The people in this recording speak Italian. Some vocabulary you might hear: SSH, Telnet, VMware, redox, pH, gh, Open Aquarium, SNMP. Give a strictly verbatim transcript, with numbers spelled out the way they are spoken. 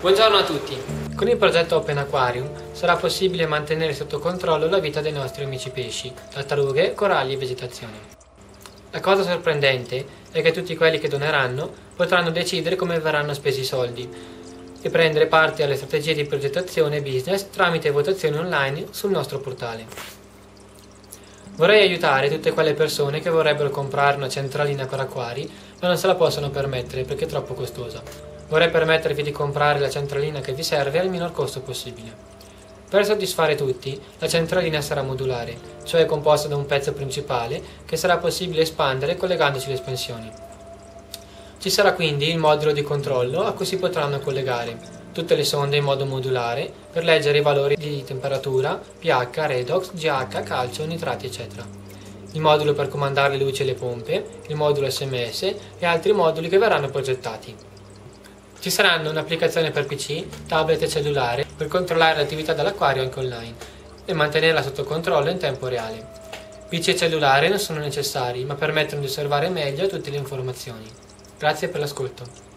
Buongiorno a tutti! Con il progetto Open Aquarium sarà possibile mantenere sotto controllo la vita dei nostri amici pesci, tartarughe, coralli e vegetazione. La cosa sorprendente è che tutti quelli che doneranno potranno decidere come verranno spesi i soldi e prendere parte alle strategie di progettazione e business tramite votazioni online sul nostro portale. Vorrei aiutare tutte quelle persone che vorrebbero comprare una centralina per acquari ma non se la possono permettere perché è troppo costosa. Vorrei permettervi di comprare la centralina che vi serve al minor costo possibile. Per soddisfare tutti, la centralina sarà modulare, cioè composta da un pezzo principale che sarà possibile espandere collegandoci le espansioni. Ci sarà quindi il modulo di controllo a cui si potranno collegare tutte le sonde in modo modulare per leggere i valori di temperatura, pH, redox, G H, calcio, nitrati eccetera. Il modulo per comandare le luci e le pompe, il modulo S M S e altri moduli che verranno progettati. Ci saranno un'applicazione per P C, tablet e cellulare per controllare l'attività dell'acquario anche online e mantenerla sotto controllo in tempo reale. P C e cellulare non sono necessari ma permettono di osservare meglio tutte le informazioni. Grazie per l'ascolto.